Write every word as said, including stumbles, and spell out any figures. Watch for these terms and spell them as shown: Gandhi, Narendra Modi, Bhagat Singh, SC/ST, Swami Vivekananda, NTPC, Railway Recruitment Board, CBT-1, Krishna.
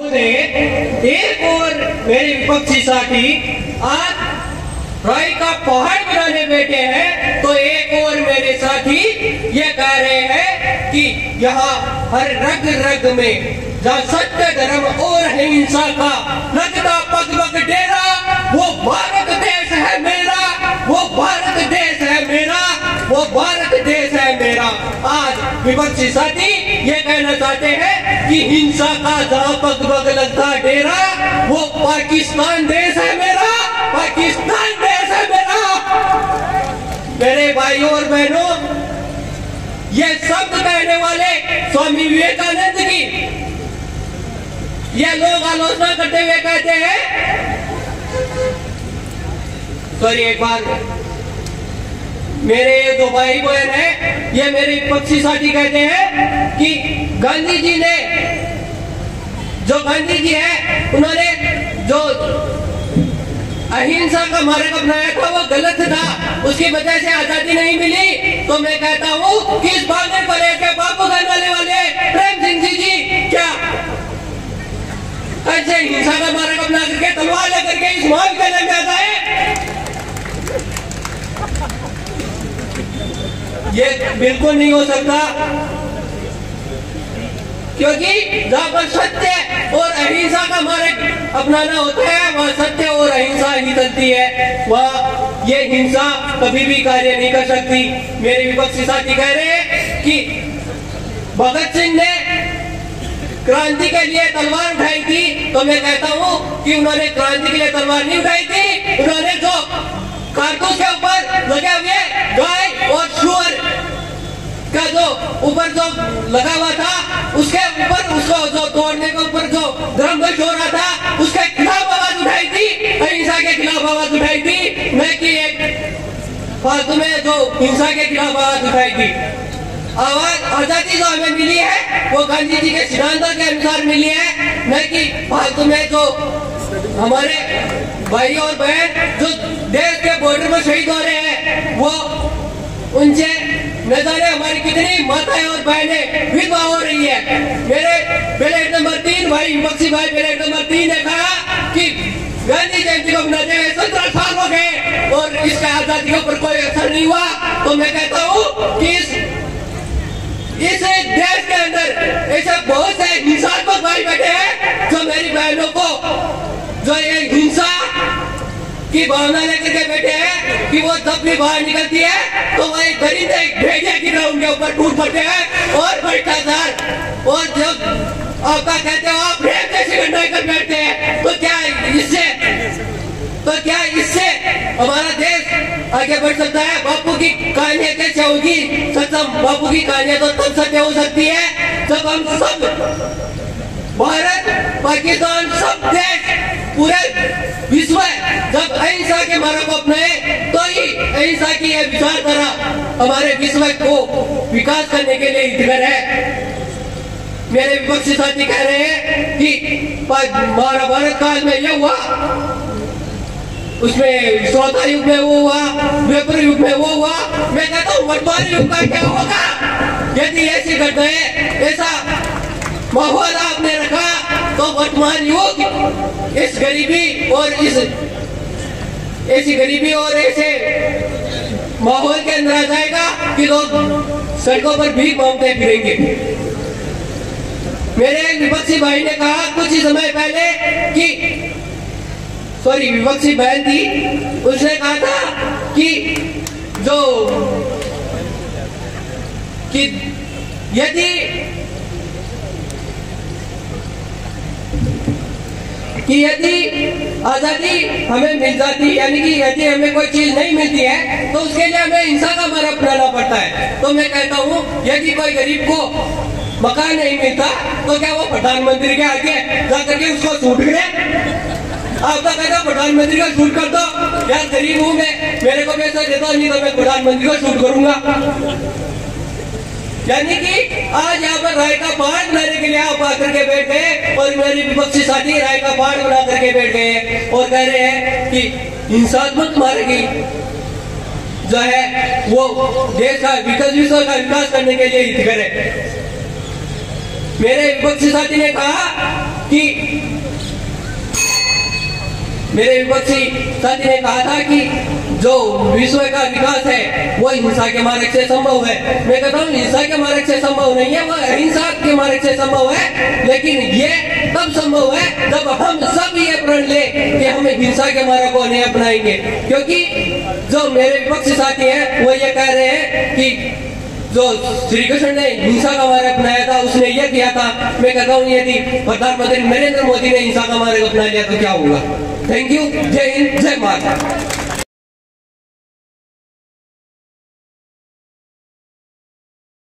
एक और मेरे विपक्षी साथी आप राय का पहाड़ बनाने बैठे हैं, तो एक और मेरे साथी ये कह रहे हैं कि यहाँ हर रग रग में जहाँ सत्य धर्म और अहिंसा का लगता पग पग डेरा, वो भारत देश है मेरा, वो भारत देश है मेरा, वो भारत देश है मेरा। आज विपक्षी साथी ये कहना चाहते हैं कि हिंसा का जहाँ पग पग लगता डेरा, वो पाकिस्तान देश है मेरा, पाकिस्तान देश है मेरा। मेरे भाइयों और बहनों, ये शब्द कहने वाले स्वामी विवेकानंद की ये लोग आलोचना करते हुए कहते हैं। सॉरी, एक बार मेरे ये दो भाई बहन है, ये मेरे विपक्षी साथी कहते हैं कि गांधी जी ने जो गांधी जी है उन्होंने जो अहिंसा का मार्ग अपनाया था वो गलत था, उसकी वजह से आजादी नहीं मिली। तो मैं कहता हूँ कि इस भागने पर एक बापू घर वाले वाले प्रेम सिंह जी जी क्या ऐसे हिंसा का मार्ग अपना करके तलवार लेकर के इस मार्ग पे लग जाता है? ये बिल्कुल नहीं हो सकता, क्योंकि जहाँ पर सत्य और अहिंसा का मार्ग अपनाना होता है वहाँ सत्य और अहिंसा ही चलती है, वहाँ ये हिंसा कभी भी कार्य नहीं कर सकती। मेरे विपक्षी साथी कह रहे हैं कि भगत सिंह ने क्रांति के लिए तलवार उठाई थी, तो मैं कहता हूँ कि उन्होंने क्रांति के लिए तलवार नहीं उठाई थी, उन्होंने जो कारतूस के ऊपर लगे हुए गाय और सूअर का जो ऊपर जो लगा हुआ था उसके ऊपर उसको जो तोड़ने के ऊपर जो धर्मध्वज हो रहा था उसके खिलाफ आवाज उठाई थी, हिंसा के खिलाफ आवाज उठाई थी, न कि एक फालतू में जो हिंसा के खिलाफ आवाज उठाई थी। आवाज आजादी जो हमें मिली है वो गांधी जी के सिद्धांतों के अनुसार मिली है, न कि फालतू में जो हमारे भाई और बहन जो देश के बॉर्डर में शहीद हो रहे हैं वो उनसे न जाने हमारी कितनी माताएं और बहनें विधवा हो रही है। मेरे बैलेट नंबर तीन भाई विपक्षी भाई बैलेट नंबर तीन ने कहा कि गांधी जयंती को मनाते हुए सत्रह साल हो गए और इसका आजादी के ऊपर कोई असर नहीं हुआ। तो मैं कहता हूँ कि इस इस देश के अंदर ऐसे बहुत से हिंसात्मक भाई बैठे हैं जो मेरी बहनों को जो एक हिंसा की भावना लेकर के बैठे हैं कि वो जब भी बाहर निकलती है तो वही गरीब एक भेजे की तरह उनके ऊपर टूट पड़ते हैं और भ्रष्टाचार और जब आपका कहते हो आप रेप जैसी घटनाएं कर बैठते हैं, तो क्या इससे तो क्या इससे हमारा देश आगे बढ़ सकता है? बापू की कहानियां कैसे होगी? सत्सम बापू की कहानियां तो तब सत्य हो सकती है जब हम सब भारत पाकिस्तान सब देश पूरे विश्व जब अहिंसा के मार्ग को अपनाए तो ही अहिंसा की यह विचारधारा हमारे विश्व को विकास करने के लिए हितकर है। मेरे विपक्षी साथी कह रहे हैं कि हमारा भारत काल में यह हुआ, उसमें स्वतंत्रता युग में वो हुआ, व्यापार युग में वो हुआ। मैं कहता हूँ वर्तमान युग का क्या होगा यदि ऐसी घटनाएं ऐसा माहौल आपने रखा? तो वर्तमान युग इस गरीबी और इस ऐसी गरीबी और ऐसे माहौल के अंदर आ जाएगा कि लोग सड़कों पर भीख मांगते फिरेंगे। मेरे विपक्षी भाई ने कहा कुछ ही समय पहले कि सॉरी विपक्षी बहन थी, उसने कहा था कि जो कि यदि कि यदि आजादी हमें मिल जाती यानी कि यदि हमें कोई चीज नहीं मिलती है तो उसके लिए हमें हिंसा का मार्ग अपनाना पड़ता है। तो मैं कहता हूँ यदि कोई गरीब को मकान नहीं मिलता तो क्या वो प्रधानमंत्री के आगे जाकर के उसको छूट करे? आपका कहना प्रधानमंत्री को छूट कर दो, यार गरीब हूँ मैं, मेरे को पैसा दे दो नहीं तो मैं प्रधानमंत्री को छूट करूंगा। यानी कि आज यहाँ पर राय का पहाड़ बनाने के लिए आप आकर के बैठ गए और मेरे विपक्षी साथी राय का पहाड़ बना करके बैठ गए और कह रहे हैं कि हिंसात्मक मार्ग जो है वो देश का विकास विश्व का विकास करने के लिए हितकर है। मेरे विपक्षी साथी ने कहा कि मेरे विपक्षी सच ने कहा था कि जो विश्व का विकास है वो हिंसा के मार्ग से संभव है। मैं कहता हूँ हिंसा के मार्ग से संभव नहीं है, वह अहिंसा के मार्ग से संभव है। लेकिन ये तब संभव है जब हम सब ये प्रण ले कि हम हिंसा के मार्ग को नहीं अपनाएंगे। क्योंकि जो मेरे विपक्षी साथी हैं वो ये कह रहे हैं कि जो श्री कृष्ण ने हिंसा का मार्ग अपनाया था उसने यह किया था। मैं कहता हूँ यदि प्रधानमंत्री नरेंद्र मोदी ने हिंसा का मार्ग अपनाया तो क्या होगा। Thank you. जय हिंद, जय भारत।